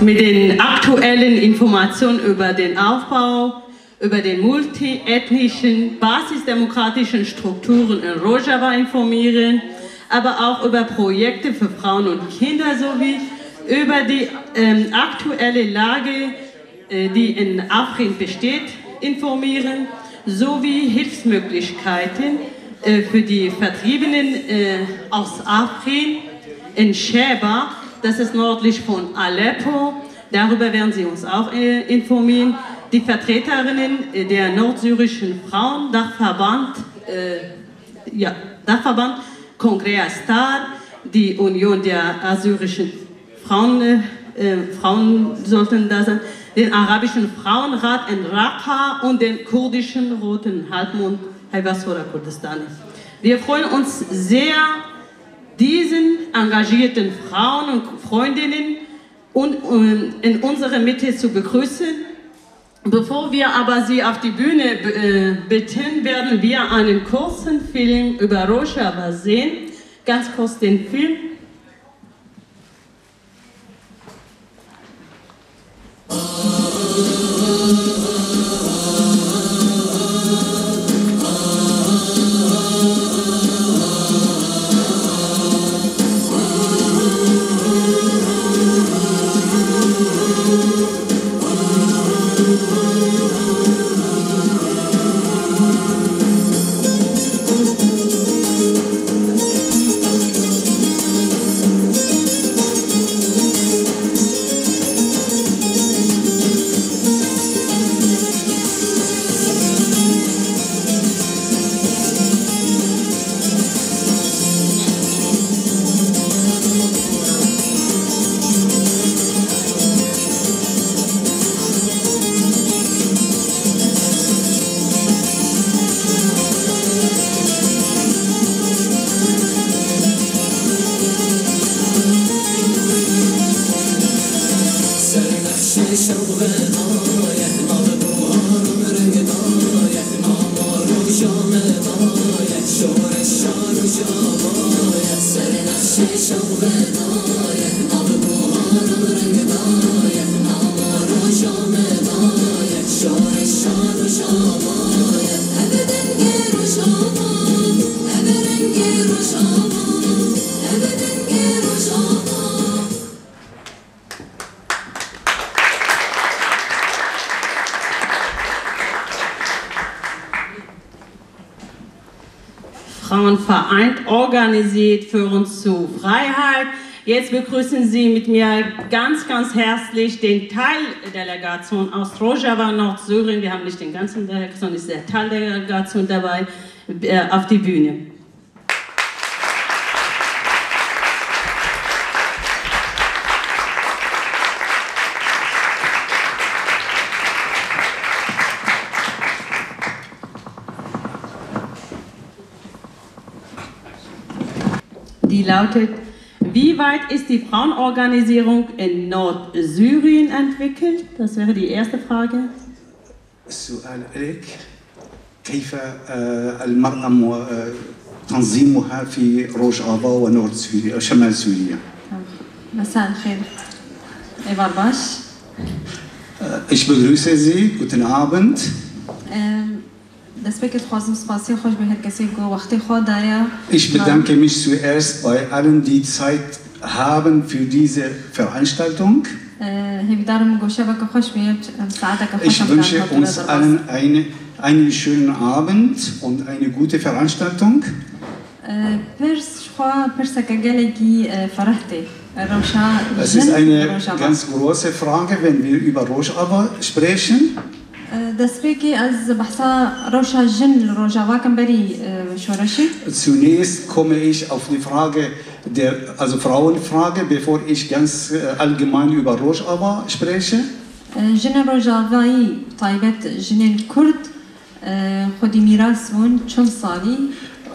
mit den aktuellen Informationen über den Aufbau, über den multiethnischen, basisdemokratischen Strukturen in Rojava informieren, aber auch über Projekte für Frauen und Kinder sowie über die aktuelle Lage, die in Afrin besteht, informieren, sowie Hilfsmöglichkeiten für die Vertriebenen aus Afrin in Scheba, das ist nördlich von Aleppo, darüber werden sie uns auch informieren. Die Vertreterinnen der nordsyrischen Frauen, Dachverband Kongreya Star, die Union der assyrischen Frauen, Frauen sollten da sein, den arabischen Frauenrat in Rakka und den kurdischen Roten Halbmond Heyva Sor a Kurdistanê. Wir freuen uns sehr, diesen engagierten Frauen und Freundinnen in unserer Mitte zu begrüßen. Bevor wir aber sie auf die Bühne bitten, werden wir einen kurzen Film über Rojava sehen. Ganz kurz den Film. Vereint, organisiert für uns zu Freiheit. Jetzt begrüßen Sie mit mir ganz, ganz herzlich den Teil der Delegation aus Rojava, Nordsyrien. Wir haben nicht den ganzen Delegation, ist der Teil der Delegation dabei, auf die Bühne. Die lautet: Wie weit ist die Frauenorganisierung in Nordsyrien entwickelt? Das wäre die erste Frage. السؤال إليك كيف المرأة تنظيمها في روجافا ونورد سوريا وشمال سوريا. مساء الخير. إيفار باش. Ich begrüße Sie. Guten Abend. Ich bedanke mich zuerst bei allen, die Zeit haben für diese Veranstaltung. Ich wünsche uns allen einen schönen Abend und eine gute Veranstaltung. Es ist eine ganz große Frage, wenn wir über Rojava sprechen. Zunächst komme ich auf die Frage der Frauenfrage, bevor ich ganz allgemein über Rojava spreche.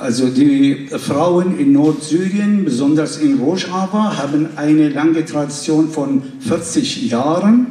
Also die Frauen in Nordsyrien, besonders in Rojava, haben eine lange Tradition von 40 Jahren.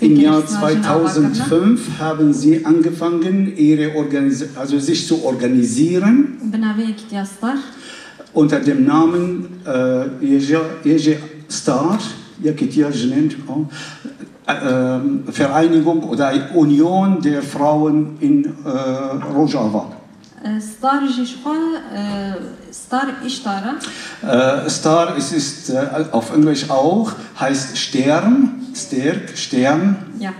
Im Jahr 2005 haben sie angefangen, sich zu organisieren. unter dem Namen Yekîtiya Star, Yekîtiya genannt, Vereinigung oder Union der Frauen in Rojava. Star Star ist auf Englisch auch, heißt Stern, Stärk, Stern. Ja.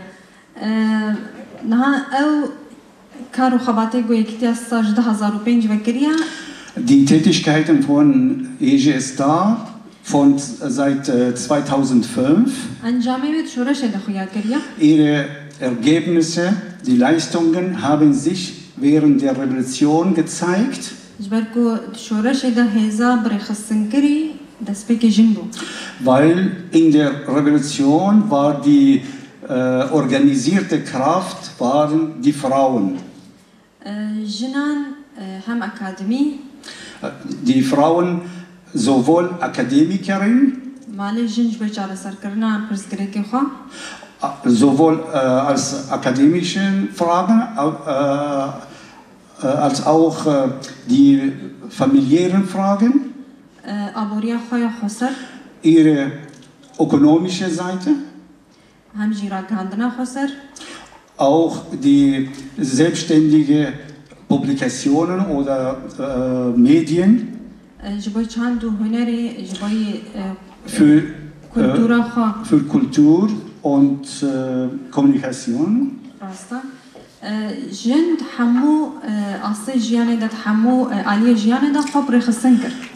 Die Tätigkeiten von Yekîtiya Star von seit 2005. Ihre Ergebnisse, die Leistungen haben sich während der Revolution gezeigt. Weil in der Revolution war die organisierte Kraft waren die Frauen. Die Frauen sowohl Akademikerin, sowohl als akademischen Fragen, als auch die familiären Fragen, ihre ökonomische Seite, auch die selbstständigen Publikationen oder Medien. Für Kultur und Kommunikation.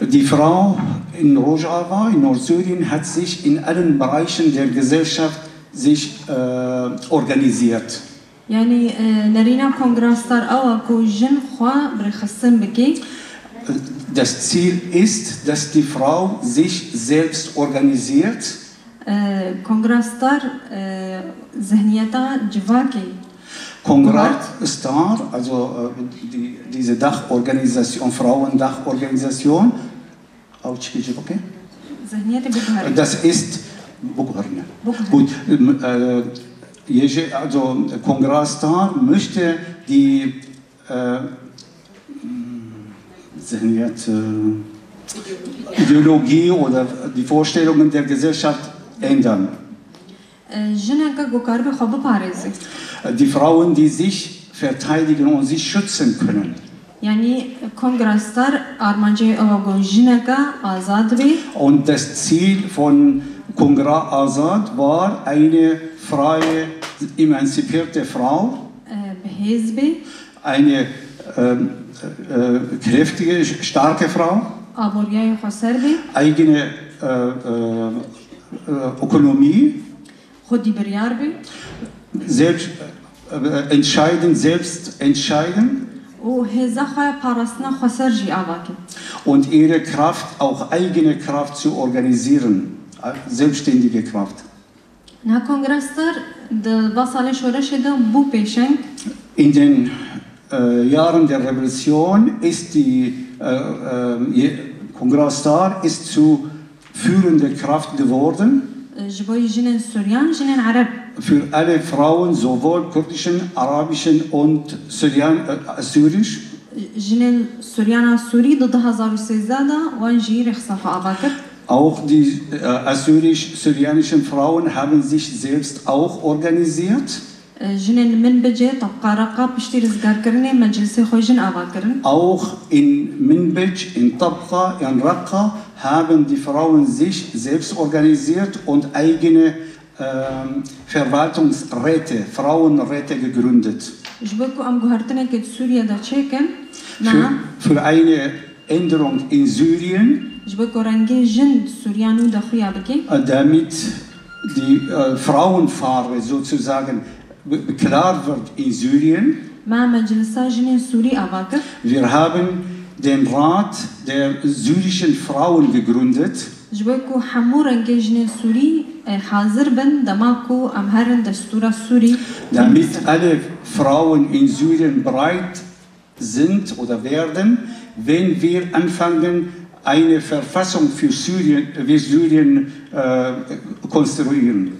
Die Frau in Rojava, in Nordsyrien, hat sich in allen Bereichen der Gesellschaft sich organisiert. Das Ziel ist, dass die Frau sich selbst organisiert. Kongreya Star, also diese Dachorganisation, Frauendachorganisation, okay? Das ist gut. Also Kongreya Star möchte die Ideologie oder die Vorstellungen der Gesellschaft ändern. Die Frauen, die sich verteidigen und sich schützen können. Und das Ziel von Kongreya Azad war eine freie, emanzipierte Frau, eine kräftige, starke Frau, eigene Ökonomie, selbst entscheiden, und ihre Kraft, auch eigene Kraft zu organisieren, selbstständige Kraft. In den Jahren der Revolution ist die Kongreya Star ist zu führende Kraft geworden für alle Frauen, sowohl kurdischen, arabischen und syrisch. Auch die assyrisch-syrianischen Frauen haben sich selbst auch organisiert. Auch in Minbij, in Tabqa, in Rakka haben die Frauen sich selbst organisiert und eigene Verwaltungsräte, Frauenräte gegründet. Für eine Änderung in Syrien, damit die Frauenfarbe sozusagen klar wird in Syrien. Wir haben den Rat der syrischen Frauen gegründet. Damit alle Frauen in Syrien bereit sind oder werden, wenn wir anfangen, eine Verfassung für Syrien konstruieren.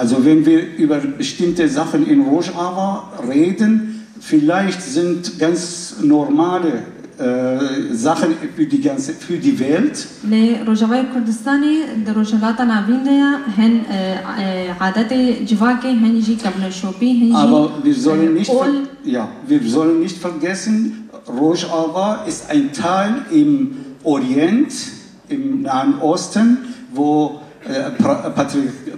Also wenn wir über bestimmte Sachen in Rojava reden, vielleicht sind ganz normale Sachen für die Welt. Rojava und Kurdistani, der Rojava na Windeja, hen Adate Jivake, hen Ji Kabneshopi, hen Ji. Aber wir sollen nicht vergessen, Rojava ist ein Teil im Orient, im Nahen Osten, wo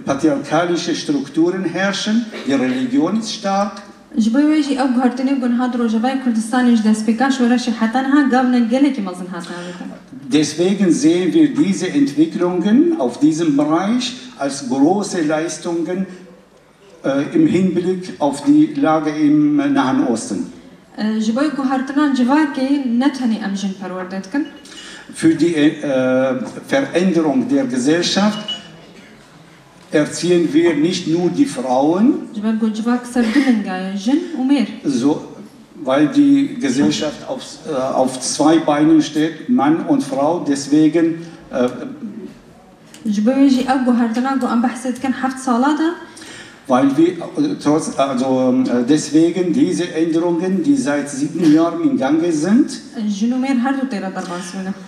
patriarchalische Strukturen herrschen, die Religion ist stark. Deswegen sehen wir diese Entwicklungen auf diesem Bereich als große Leistungen im Hinblick auf die Lage im Nahen Osten. Für die Veränderung der Gesellschaft erziehen wir nicht nur die Frauen, so, weil die Gesellschaft auf zwei Beinen steht, Mann und Frau, deswegen deswegen diese Änderungen, die seit 7 Jahren in Gange sind,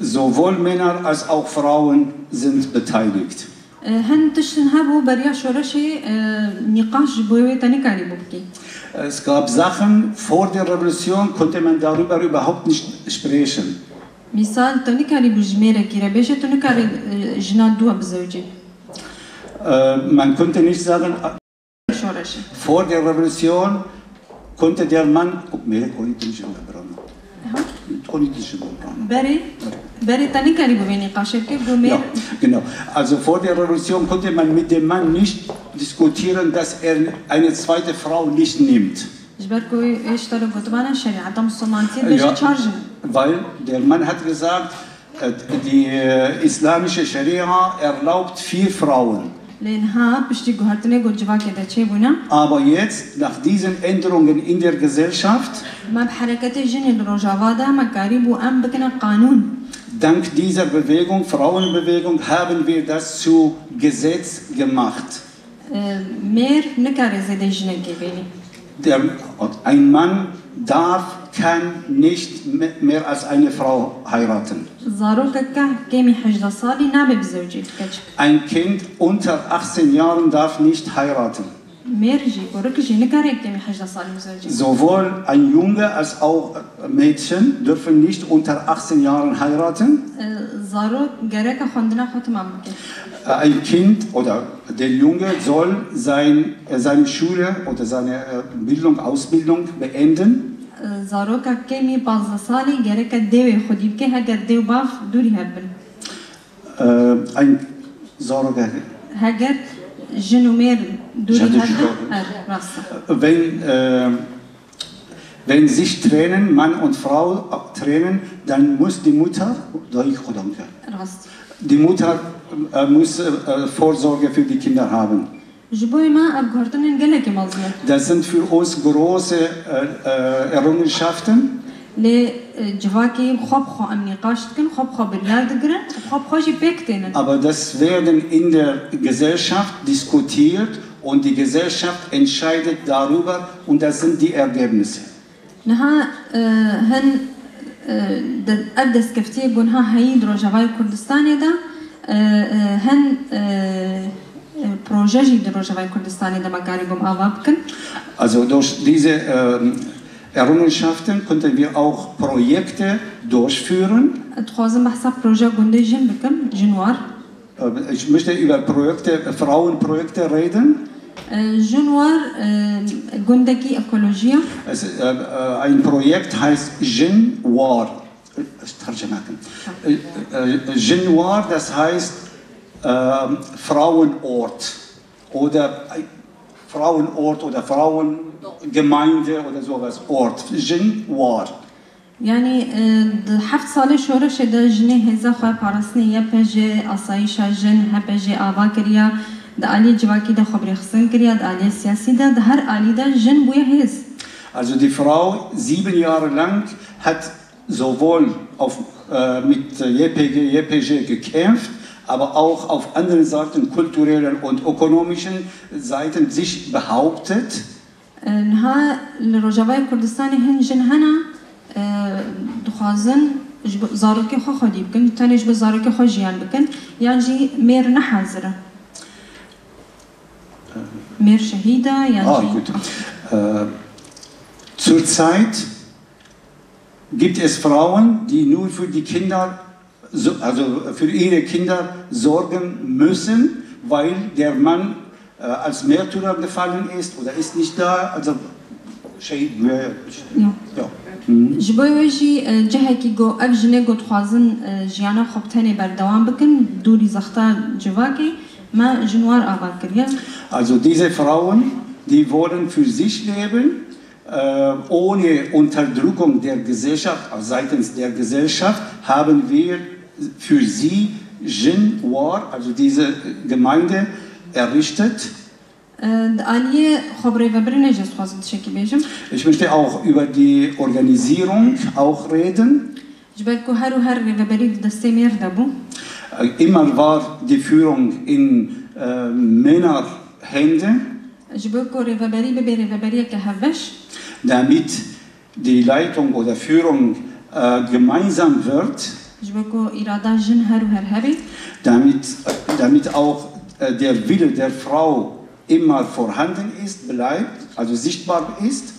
sowohl Männer als auch Frauen sind beteiligt. Es gab Sachen, vor der Revolution konnte man darüber überhaupt nicht sprechen. Man konnte nicht sagen, vor der Revolution konnte der Mann ja, genau. Also vor der Revolution konnte man mit dem Mann nicht diskutieren, dass er eine zweite Frau nicht nimmt. Ja, weil der Mann hat gesagt, die islamische Scharia erlaubt 4 Frauen. Aber jetzt, nach diesen Änderungen in der Gesellschaft, dank dieser Bewegung, Frauenbewegung, haben wir das zu Gesetz gemacht. Ein Mann darf, kann nicht mehr als eine Frau heiraten. Ein Kind unter 18 Jahren darf nicht heiraten. Sowohl ein Junge als auch Mädchen dürfen nicht unter 18 Jahren heiraten. Ein Kind oder der Junge soll seine Schule oder seine Bildung, Ausbildung beenden. Wenn sich trennen, Mann und Frau trennen, dann muss die Mutter muss Vorsorge für die Kinder haben. Das sind für uns große Errungenschaften. Aber das werden in der Gesellschaft diskutiert und die Gesellschaft entscheidet darüber und das sind die Ergebnisse. Also durch diese Errungenschaften konnten wir auch Projekte durchführen. Ich möchte über Projekte, Frauenprojekte reden. Ein Projekt heißt Jinwar. Jinwar, das heißt Frauenort oder Frauenort oder Frauengemeinde oder sowas. Ort. Jinwar. يعني حفت صالي شورش ده جنيه زخه پارسنی یپج اسایش جن هپج آوا کریا د علی جواکی ده خبر خسن کریا د علی سیاسی ده هر علی ده جن بوی هز. Also die Frau 7 Jahre lang hat sowohl mit YPG gekämpft, aber auch auf anderen Seiten, kulturellen und ökonomischen Seiten, sich behauptet. Rojava Kurdistanê hinjin hena dixwazin ji zarokê xwe xwedî bikin, tenê ji bo zarokê xwe jiyan bikin, yan jî mêr nehezirin. Mehr Schahida, ja. Ah, gut. Zurzeit gibt es Frauen, die nun für die Kinder, also für ihre Kinder sorgen müssen, weil der Mann als Märtyrer gefallen ist oder ist nicht da. Also Schahid. Ja. Ja. Je boyoji jehaki go avjne go troazin jiana khoptane bardawan bikin duri zakhta jwaki. Also diese Frauen, die wollen für sich leben, ohne Unterdrückung der Gesellschaft, seitens der Gesellschaft, haben wir für sie Jinwar, also diese Gemeinde, errichtet. Ich möchte auch über die Organisierung auch reden. Immer war die Führung in Männerhände, damit die Leitung oder Führung gemeinsam wird, damit auch der Wille der Frau immer vorhanden ist, bleibt, also sichtbar ist.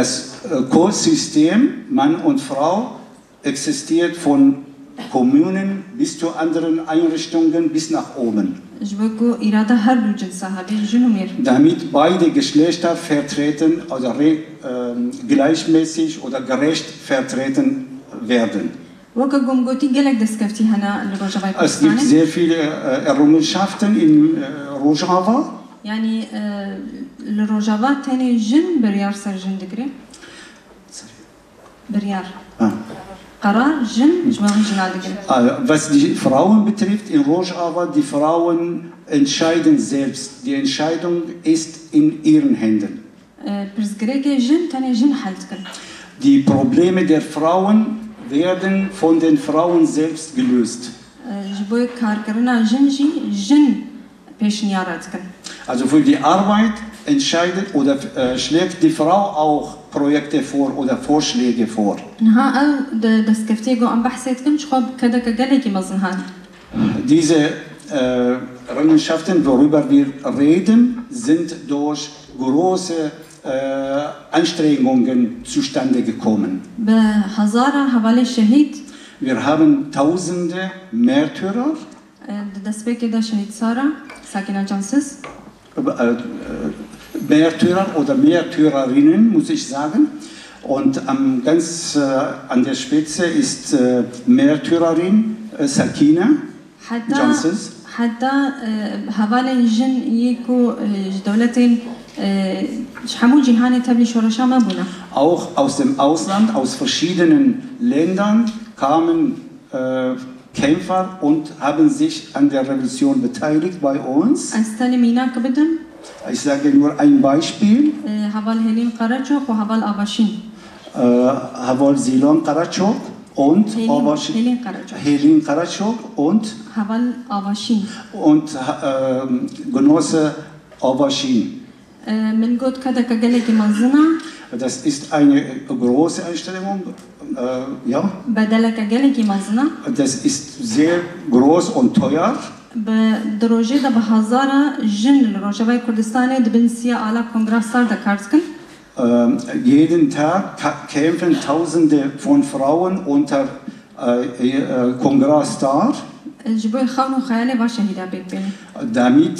Das Code-System Mann und Frau existiert von Kommunen bis zu anderen Einrichtungen bis nach oben. Damit beide Geschlechter vertreten oder gleichmäßig oder gerecht vertreten werden. Es gibt sehr viele Errungenschaften in Rojava. Was die Frauen betrifft, in Rojava, die Frauen entscheiden selbst. Die Entscheidung ist in ihren Händen. Die Probleme der Frauen werden von den Frauen selbst gelöst. Also für die Arbeit entscheidet oder schlägt die Frau auch Projekte vor oder Vorschläge vor. Diese Errungenschaften, worüber wir reden, sind durch große Anstrengungen zustande gekommen. Wir haben tausende Märtyrer. Sakina Johnson. Märtyrer oder Märtyrerinnen, muss ich sagen. Und ganz an der Spitze ist Märtyrerin Sakina Johnson. Auch aus dem Ausland, aus verschiedenen Ländern kamen Kämpfer und haben sich an der Revolution beteiligt bei uns. Ich sage nur ein Beispiel. Haval Helim Karatschok und Haval Avashin. Haval Silon Karatschok und Helim Karatschok und Haval Avashin. Und Genosse Avashin. Das ist eine große Anstrengung, ja. Das ist sehr groß und teuer. Jeden Tag kämpfen Tausende von Frauen unter Kongreya Star, damit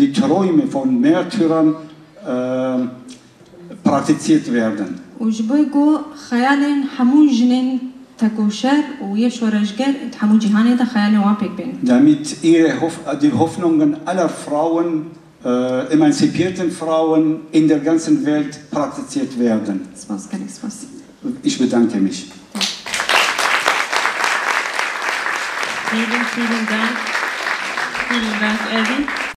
die Träume von Märtyrern praktiziert werden. Damit die Hoffnungen aller Frauen, emanzipierten Frauen in der ganzen Welt praktiziert werden. Ich bedanke mich. Vielen, vielen Dank. Vielen Dank, Elli.